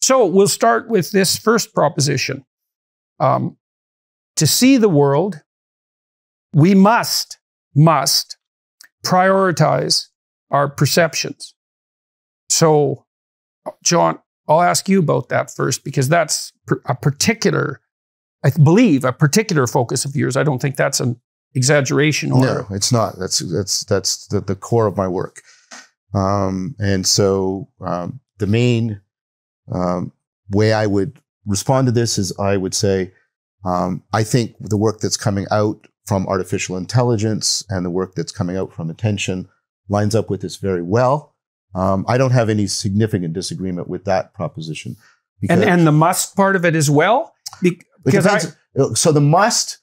So we'll start with this first proposition. To see the world, we must prioritize our perceptions. So, John, I'll ask you about that first, because that's a particular, I believe, a particular focus of yours. I don't think that's an exaggeration. Or no, it's not. That's the core of my work. And so the main way I would respond to this is I would say, I think the work that's coming out from artificial intelligence and the work that's coming out from attention lines up with this very well. I don't have any significant disagreement with that proposition. And the must part of it as well? Because so the must,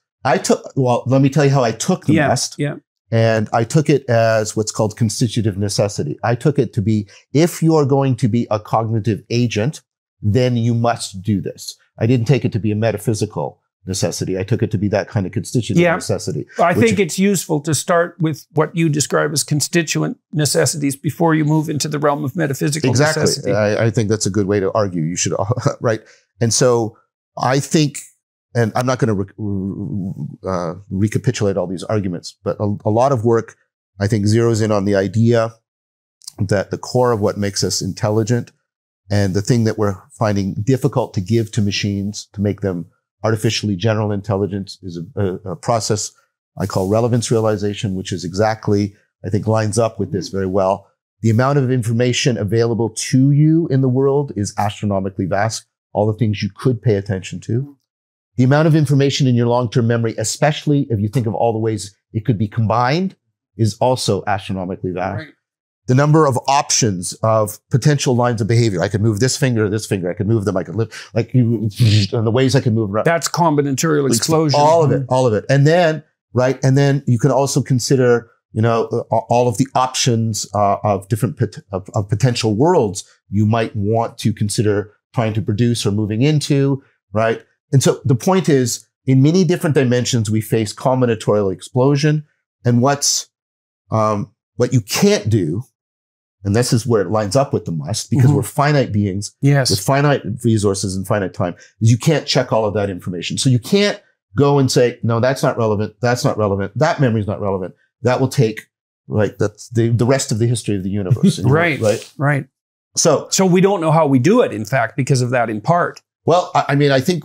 well, let me tell you how I took the must. Yeah. And I took it as what's called constitutive necessity. I took it to be, if you're going to be a cognitive agent, then you must do this. I didn't take it to be a metaphysical necessity. I took it to be that kind of constitutive necessity. I think it's useful to start with what you describe as constituent necessities before you move into the realm of metaphysical necessity. Exactly. I think that's a good way to argue. You should, right? And so I think, and I'm not going to recapitulate all these arguments, but a lot of work, I think, zeroes in on the idea that the core of what makes us intelligent and the thing that we're finding difficult to give to machines to make them artificially general intelligence is a process I call relevance realization, which is exactly, I think, lines up with this very well. The amount of information available to you in the world is astronomically vast, all the things you could pay attention to. The amount of information in your long-term memory, especially if you think of all the ways it could be combined, is also astronomically vast. Right. The number of options of potential lines of behavior. I could move this finger or this finger. I could move them. I could live, like you, and the ways I could move around. That's combinatorial explosion. All of it, all of it. And then, right, and then you can also consider, you know, all of the options of different of potential worlds you might want to consider trying to produce or moving into, right? And so the point is, in many different dimensions, we face combinatorial explosion. And what you can't do, and this is where it lines up with the must, because we're finite beings with finite resources and finite time, is you can't check all of that information. So you can't go and say, no, that's not relevant. That's not relevant. That memory is not relevant. That will take, right, that's the rest of the history of the universe. Right, right, right. So we don't know how we do it, in fact, because of that in part. Well, I mean, I think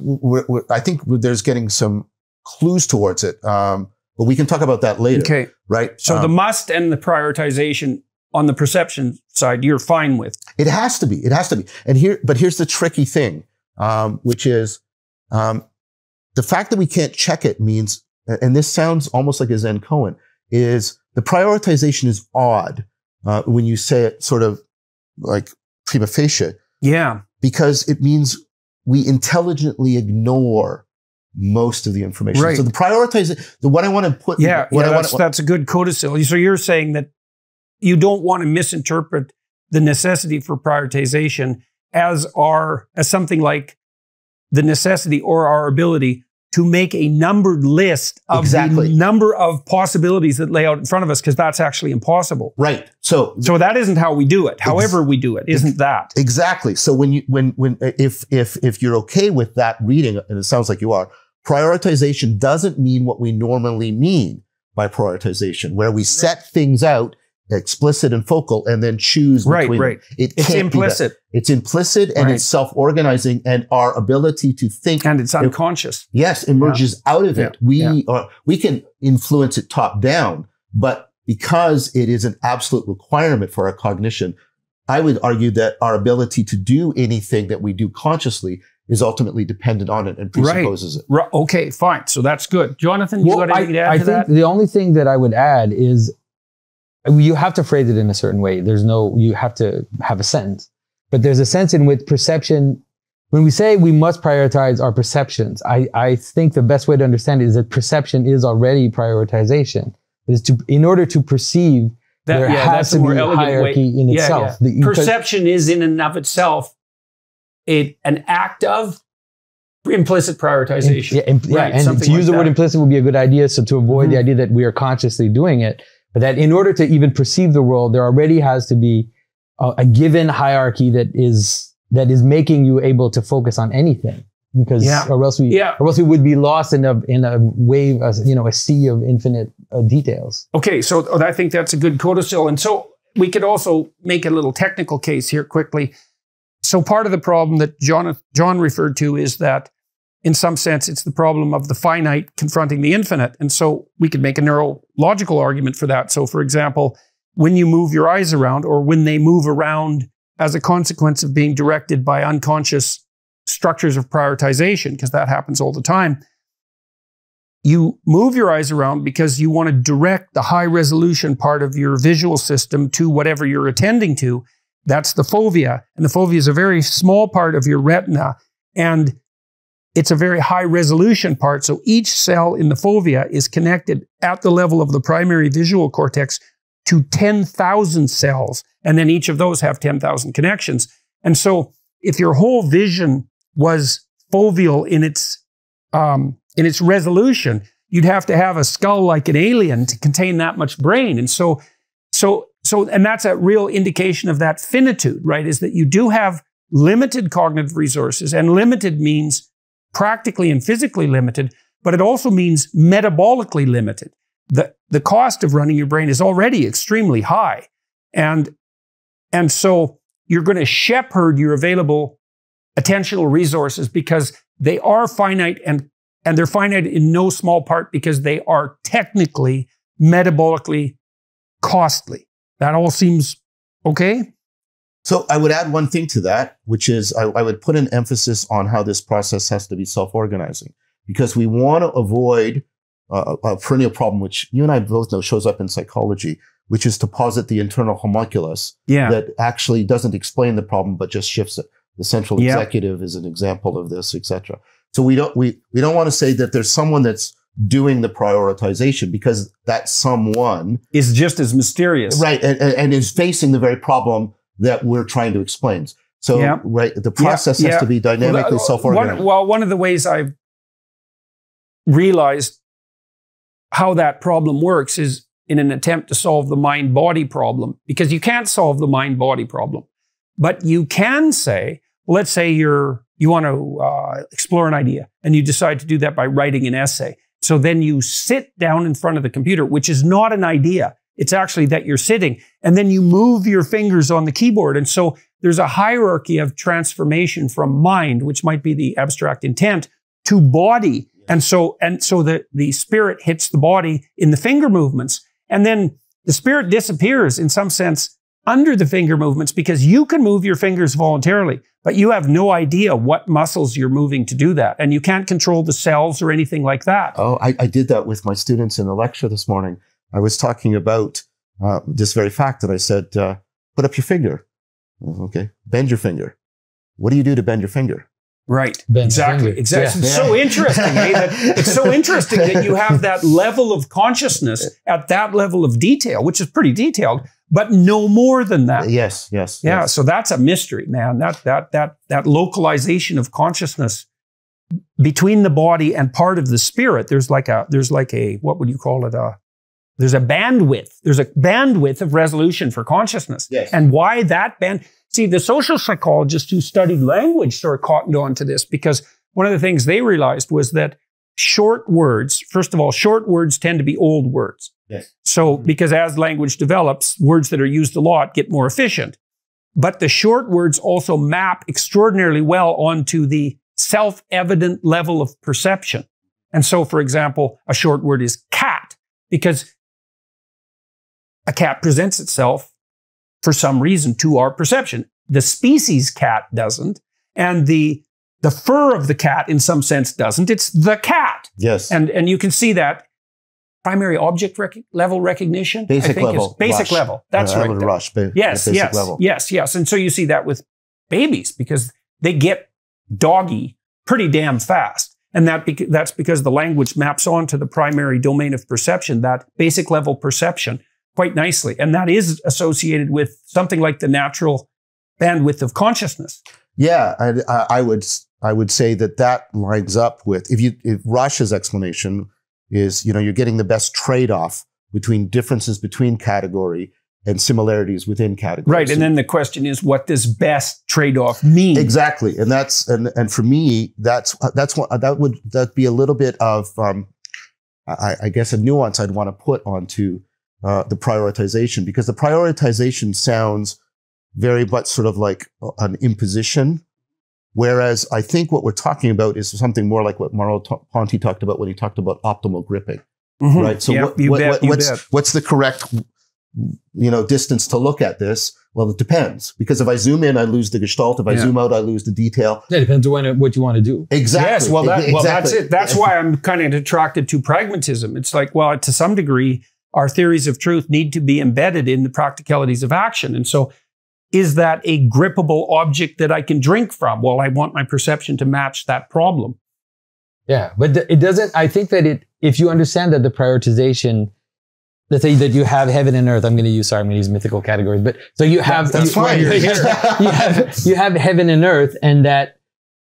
there's getting some clues towards it. But we can talk about that later. Okay. Right. So the must and the prioritization on the perception side, you're fine with. It has to be. It has to be. And here, but here's the tricky thing, which is the fact that we can't check it means, and this sounds almost like a Zen koan, is the prioritization is odd when you say it sort of like prima facie. Yeah. Because it means we intelligently ignore most of the information. Right. So the prioritization, what I want to put. Yeah, that's a good codicil. So you're saying that you don't want to misinterpret the necessity for prioritization as something like the necessity or our ability to make a numbered list of the number of possibilities that lay out in front of us, because that's actually impossible. Right. So that isn't how we do it. However we do it, isn't that. Exactly. So if you're okay with that reading, and it sounds like you are, prioritization doesn't mean what we normally mean by prioritization, where we set things out explicit and focal and then choose between. Right, right. It's implicit. It's implicit and it's self-organizing, and our ability to think. And it's unconscious. Yes, emerges out of it. We can influence it top down, but because it is an absolute requirement for our cognition, I would argue that our ability to do anything that we do consciously is ultimately dependent on it and presupposes it. Right. Okay, fine. So that's good. Jonathan, you got anything to add to that? I think the only thing that I would add is, you have to phrase it in a certain way. You have to have a sense. But there's a sense in which perception, when we say we must prioritize our perceptions, I think the best way to understand it is that perception is already prioritization. It is in order to perceive, there has to be a hierarchy in itself. Yeah. Perception is in and of itself an act of implicit prioritization. And to use the word implicit would be a good idea, so to avoid the idea that we are consciously doing it. But that in order to even perceive the world, there already has to be a given hierarchy that is that is making you able to focus on anything, because or else we would be lost in a wave, a sea of infinite details. Okay, so I think that's a good codicil. And so we could also make a little technical case here quickly. So part of the problem that John referred to is that, in some sense, it's the problem of the finite confronting the infinite. And so we could make a neurological argument for that. So for example, when you move your eyes around, or when they move around as a consequence of being directed by unconscious structures of prioritization, because that happens all the time, you move your eyes around because you want to direct the high resolution part of your visual system to whatever you're attending to. That's the fovea. And the fovea is a very small part of your retina, and it's a very high resolution part. So each cell in the fovea is connected at the level of the primary visual cortex to 10,000 cells. And then each of those have 10,000 connections. And so if your whole vision was foveal in its resolution, you'd have to have a skull like an alien to contain that much brain. And so and that's a real indication of that finitude, right? Is that you do have limited cognitive resources, and limited means practically and physically limited, but it also means metabolically limited. The cost of running your brain is already extremely high. And so you're going to shepherd your available attentional resources, because they are finite, and they're finite in no small part because they are technically, metabolically costly. That all seems okay? So I would add one thing to that, which is I would put an emphasis on how this process has to be self-organizing, because we want to avoid a perennial problem, which you and I both know shows up in psychology, which is to posit the internal homunculus that actually doesn't explain the problem, but just shifts it. The central executive is an example of this, etc. So we don't want to say that there's someone that's doing the prioritization, because that someone is just as mysterious, right? And is facing the very problem that we're trying to explain. So right, the process has to be dynamically self-organized. One of the ways I've realized how that problem works is in an attempt to solve the mind-body problem, because you can't solve the mind-body problem. But you can say, let's say you want to explore an idea, and you decide to do that by writing an essay. So then you sit down in front of the computer, which is not an idea. It's actually that you're sitting, and then you move your fingers on the keyboard. And so there's a hierarchy of transformation from mind, which might be the abstract intent, to body. And so the spirit hits the body in the finger movements, and then the spirit disappears in some sense under the finger movements, because you can move your fingers voluntarily, but you have no idea what muscles you're moving to do that. And you can't control the cells or anything like that. Oh, I did that with my students in a lecture this morning. I was talking about this very fact, that I said, put up your finger. Okay, bend your finger. What do you do to bend your finger? Right, bend exactly. It's so interesting, eh? It's so interesting that you have that level of consciousness at that level of detail, which is pretty detailed, but no more than that. Yes. So that's a mystery, man. That localization of consciousness between the body and part of the spirit. There's like a what would you call it? There's a bandwidth. There's a bandwidth of resolution for consciousness. Yes. And why that band? See, the social psychologists who studied language sort of cottoned on to this, because one of the things they realized was that short words, first of all, short words tend to be old words. Yes. So, because as language develops, words that are used a lot get more efficient. But the short words also map extraordinarily well onto the self-evident level of perception. And so, for example, a short word is cat, because a cat presents itself for some reason to our perception. The species cat doesn't, and the fur of the cat in some sense doesn't. It's the cat. Yes. And you can see that primary object level recognition. Basic level. Basic level. That's right. Rush. Yes. Yes. Yes. Yes. And so you see that with babies, because they get doggy pretty damn fast, and that's because the language maps onto the primary domain of perception, that basic level perception, quite nicely. And that is associated with something like the natural bandwidth of consciousness. Yeah, I would say that lines up with, if Rosh's explanation is, you're getting the best trade-off between differences between category and similarities within categories. Right, and then the question is what does best trade-off mean? Exactly, and that's and for me that's what that would be a little bit of I guess a nuance I'd want to put onto the prioritization, because the prioritization sounds very much sort of like an imposition, whereas I think what we're talking about is something more like what Mauro Ponti talked about when he talked about optimal gripping, right? So what's the correct distance to look at this? Well, it depends, because if I zoom in, I lose the gestalt. If I zoom out, I lose the detail. It depends on what you want to do. Exactly. Yes, well, that's it. That's why I'm kind of attracted to pragmatism. It's like, well, to some degree, our theories of truth need to be embedded in the practicalities of action. And so is that a grippable object that I can drink from? Well, I want my perception to match that problem. Yeah, but it doesn't, I think that if you understand that the prioritization, let's say that you have heaven and earth. I'm going to use mythical categories, but so you have, you have heaven and earth, and that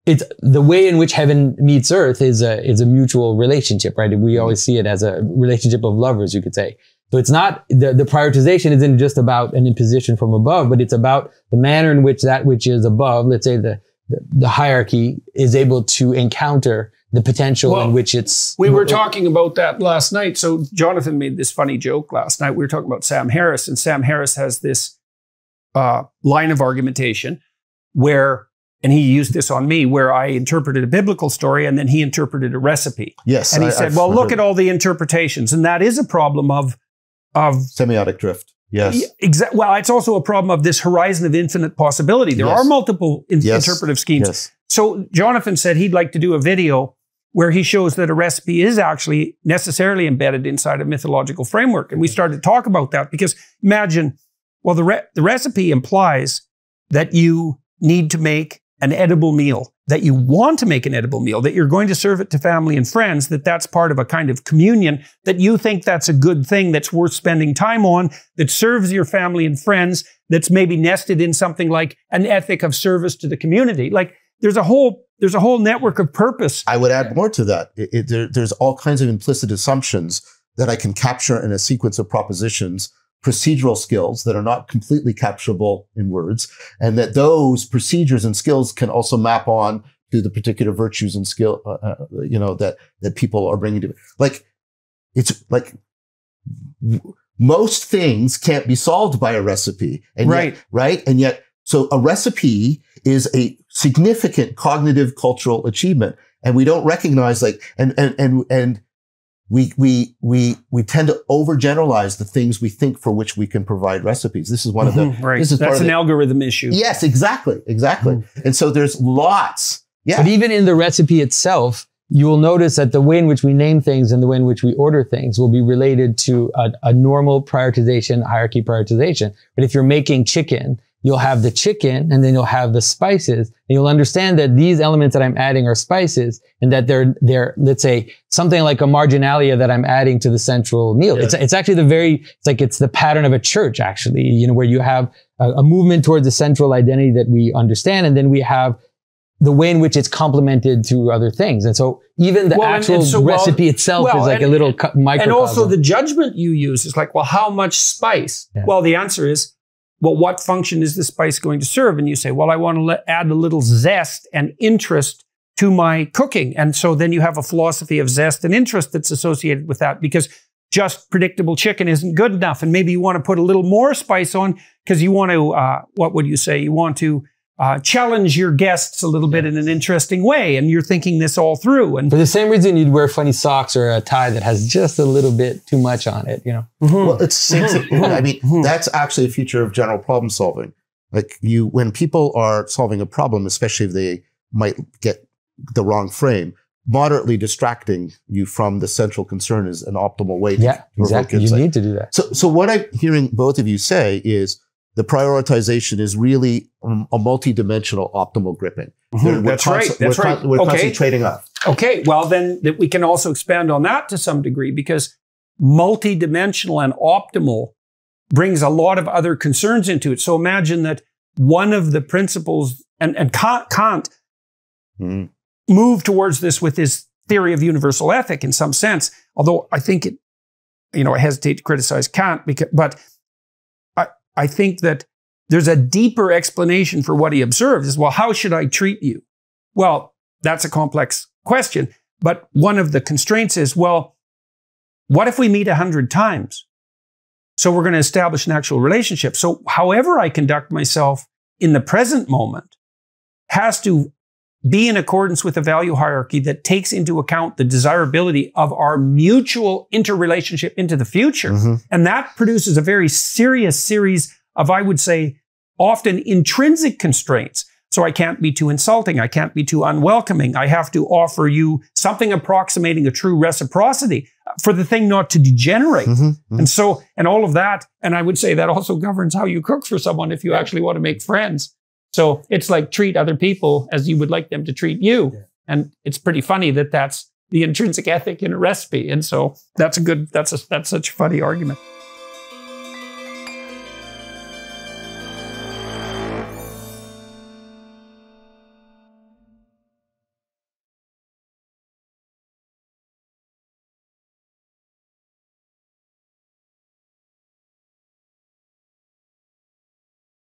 it's the way in which heaven meets earth is a mutual relationship, right? We always see it as a relationship of lovers, you could say. So it's not, the prioritization isn't just about an imposition from above, but it's about the manner in which that which is above, let's say the hierarchy, is able to encounter the potential in which it's... We were talking about that last night. So Jonathan made this funny joke last night. We were talking about Sam Harris, and Sam Harris has this line of argumentation where, and he used this on me, where I interpreted a biblical story and then he interpreted a recipe. Yes. And he said, well, look at all the interpretations. And that is a problem of semiotic drift. Yes. Exactly. Well, it's also a problem of this horizon of infinite possibility. There are multiple interpretive schemes. Yes. So Jonathan said he'd like to do a video where he shows that a recipe is actually necessarily embedded inside a mythological framework. And we started to talk about that, because imagine, well, the recipe implies that you need to make an edible meal, that you want to make an edible meal, that you're going to serve it to family and friends, that that's part of a kind of communion, that you think that's a good thing that's worth spending time on, that serves your family and friends, that's maybe nested in something like an ethic of service to the community. Like there's a whole network of purpose. I would add more to that. There's all kinds of implicit assumptions that I can capture in a sequence of propositions, procedural skills that are not completely capturable in words, and that those procedures and skills can also map on to the particular virtues and skill, that people are bringing to it. Like, it's like most things can't be solved by a recipe, and yet, so a recipe is a significant cognitive cultural achievement, and we don't recognize We tend to overgeneralize the things we think for which we can provide recipes. This is one of them. Right. That's an algorithm issue. Yes, exactly. And so there's lots. Yeah. But even in the recipe itself, you will notice that the way in which we name things and the way in which we order things will be related to a normal prioritization, hierarchy prioritization. But if you're making chicken, you'll have the chicken, and then you'll have the spices, and you'll understand that these elements that I'm adding are spices, and that they're let's say something like a marginalia that I'm adding to the central meal. Yeah. It's actually it's the pattern of a church, actually, where you have a movement towards a central identity that we understand, and then we have the way in which it's complemented through other things. And so even the recipe itself is like a little microcosm. And also the judgment you use is like, well, how much spice? Yeah. Well, the answer is, well, what function is the spice going to serve? And you say, well, I want to add a little zest and interest to my cooking. And so then you have a philosophy of zest and interest that's associated with that, because just predictable chicken isn't good enough. And maybe you want to put a little more spice on because you want to, what would you say? You want to challenge your guests a little bit in an interesting way. And you're thinking this all through. And for the same reason you'd wear funny socks or a tie that has just a little bit too much on it, Well, that's actually a feature of general problem solving. Like when people are solving a problem, especially if they might get the wrong frame, moderately distracting you from the central concern is an optimal way. Yeah, exactly. You need to do that. So what I'm hearing both of you say is, the prioritization is really a multidimensional optimal gripping. Mm-hmm. That's right. We're constantly trading off. Okay, well then we can also expand on that to some degree, because multidimensional and optimal brings a lot of other concerns into it. So imagine that one of the principles, and Kant moved towards this with his theory of universal ethic in some sense, although I think I hesitate to criticize Kant, but I think that there's a deeper explanation for what he observed is, well, how should I treat you? Well, that's a complex question. But one of the constraints is, well, what if we meet 100 times? So we're going to establish an actual relationship. So however I conduct myself in the present moment has to be in accordance with a value hierarchy that takes into account the desirability of our mutual interrelationship into the future. Mm-hmm. And that produces a very serious series of, I would say, often intrinsic constraints. So I can't be too insulting. I can't be too unwelcoming. I have to offer you something approximating a true reciprocity for the thing not to degenerate. Mm-hmm, mm-hmm. And so, and all of that, and I would say that also governs how you cook for someone if you actually want to make friends. So it's like treat other people as you would like them to treat you. Yeah. And it's pretty funny that that's the intrinsic ethic in a recipe. And so that's a good, that's such a funny argument.